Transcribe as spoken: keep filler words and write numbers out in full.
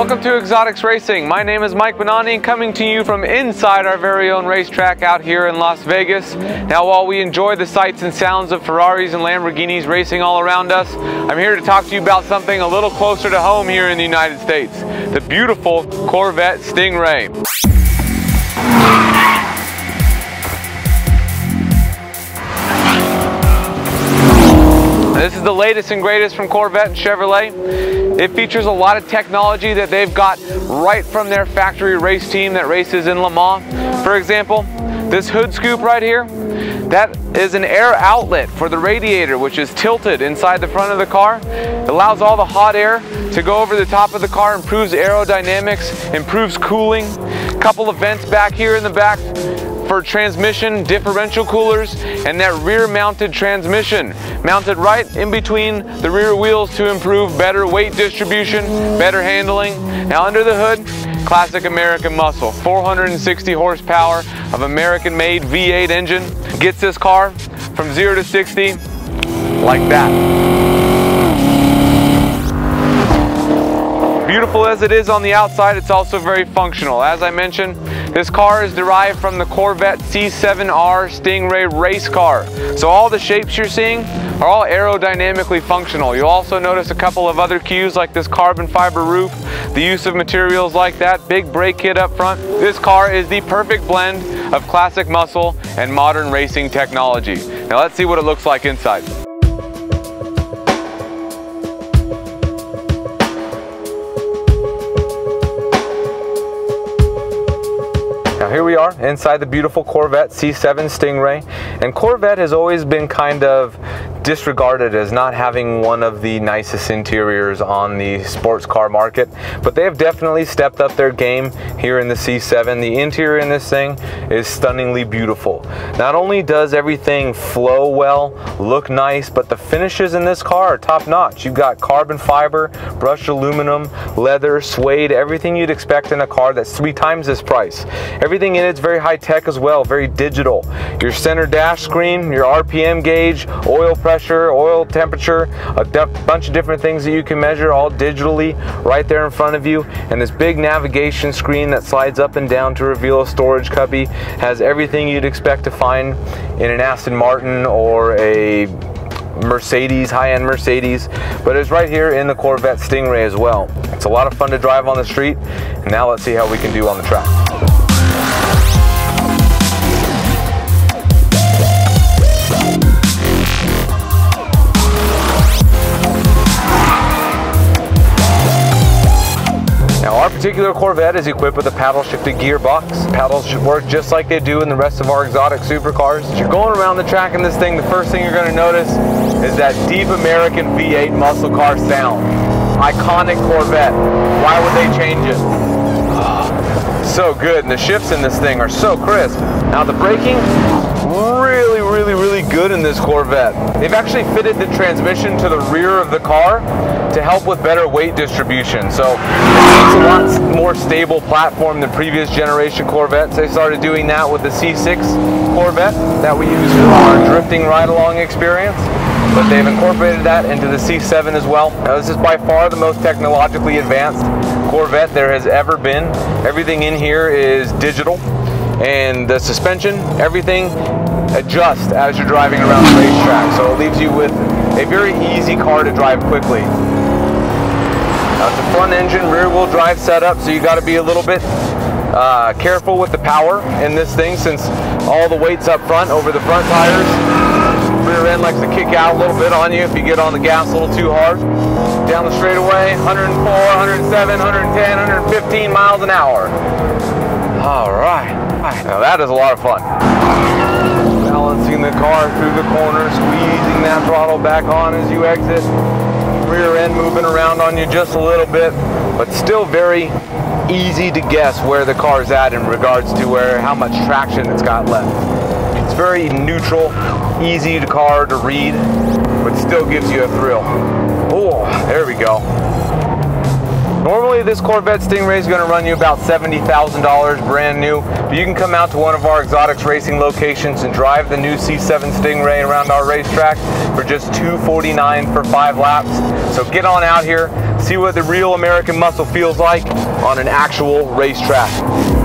Welcome to Exotics Racing. My name is Mike Benani, coming to you from inside our very own racetrack out here in Las Vegas. Now, while we enjoy the sights and sounds of Ferraris and Lamborghinis racing all around us, I'm here to talk to you about something a little closer to home here in the United States, the beautiful Corvette Stingray. This is the latest and greatest from Corvette and Chevrolet. It features a lot of technology that they've got right from their factory race team that races in Le Mans. For example, this hood scoop right here, that is an air outlet for the radiator, which is tilted inside the front of the car. It allows all the hot air to go over the top of the car, improves aerodynamics, improves cooling. A couple of vents back here in the back for transmission, differential coolers, and that rear mounted transmission mounted right in between the rear wheels to improve better weight distribution, better handling. Now under the hood, classic American muscle, four hundred sixty horsepower of American made V eight engine gets this car from zero to sixty like that. Beautiful as it is on the outside, it's also very functional. As I mentioned, this car is derived from the Corvette C seven R Stingray race car. So all the shapes you're seeing are all aerodynamically functional. You'll also notice a couple of other cues like this carbon fiber roof, the use of materials like that, big brake kit up front. This car is the perfect blend of classic muscle and modern racing technology. Now let's see what it looks like inside. Here we are inside the beautiful Corvette C seven Stingray, and Corvette has always been kind of disregarded as not having one of the nicest interiors on the sports car market, but they have definitely stepped up their game here in the C seven. The interior in this thing is stunningly beautiful. Not only does everything flow well, look nice, but the finishes in this car are top notch. You've got carbon fiber, brushed aluminum, leather, suede, everything you'd expect in a car that's three times this price. Everything in it's very high tech as well, very digital. Your center dash screen, your R P M gauge, oil pressure, oil temperature, a bunch of different things that you can measure all digitally right there in front of you. And this big navigation screen that slides up and down to reveal a storage cubby has everything you'd expect to find in an Aston Martin or a Mercedes, high-end Mercedes, but it's right here in the Corvette Stingray as well. It's a lot of fun to drive on the street, and now let's see how we can do on the track. This particular Corvette is equipped with a paddle shifted gearbox. Paddles should work just like they do in the rest of our exotic supercars. As you're going around the track in this thing, the first thing you're going to notice is that deep American V eight muscle car sound. Iconic Corvette. Why would they change it? Oh, so good, and the shifts in this thing are so crisp. Now the braking, really, really, really good in this Corvette. They've actually fitted the transmission to the rear of the car to help with better weight distribution. So it's a lot more stable platform than previous generation Corvettes. They started doing that with the C six Corvette that we use for our drifting ride-along experience, but they've incorporated that into the C seven as well. Now, this is by far the most technologically advanced Corvette there has ever been. Everything in here is digital, and the suspension, everything adjusts as you're driving around the racetrack. So it leaves you with a very easy car to drive quickly. Now it's a front engine, rear wheel drive setup, so you got to be a little bit uh, careful with the power in this thing since all the weight's up front over the front tires. Rear end likes to kick out a little bit on you if you get on the gas a little too hard. Down the straightaway, one oh four, one oh seven, one ten, one fifteen miles an hour. All right. Now that is a lot of fun. Balancing the car through the corner, squeezing that throttle back on as you exit. Rear end moving around on you just a little bit, but still very easy to guess where the car's at in regards to where how much traction it's got left. It's very neutral, easy to car to read, but still gives you a thrill. Oh, there we go. Normally this Corvette Stingray is going to run you about seventy thousand dollars brand new, but you can come out to one of our Exotics Racing locations and drive the new C seven Stingray around our racetrack for just two forty-nine for five laps. So get on out here, see what the real American muscle feels like on an actual racetrack.